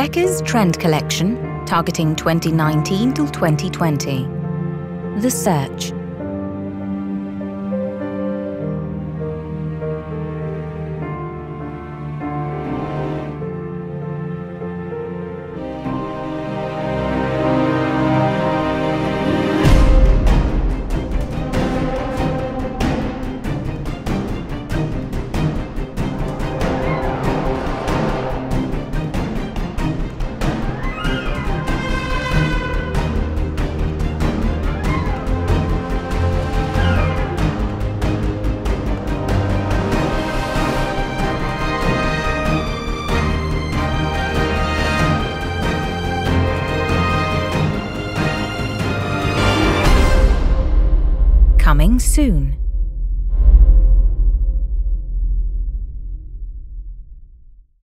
Becker's Trend Collection, targeting 2019 till 2020. The Search. Coming soon.